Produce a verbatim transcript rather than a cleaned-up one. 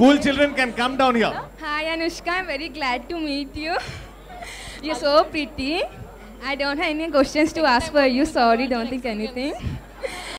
School children can come down here. Hi Anushka, I'm very glad to meet you. You're so pretty. I don't have any questions to ask for you. Sorry, don't think anything.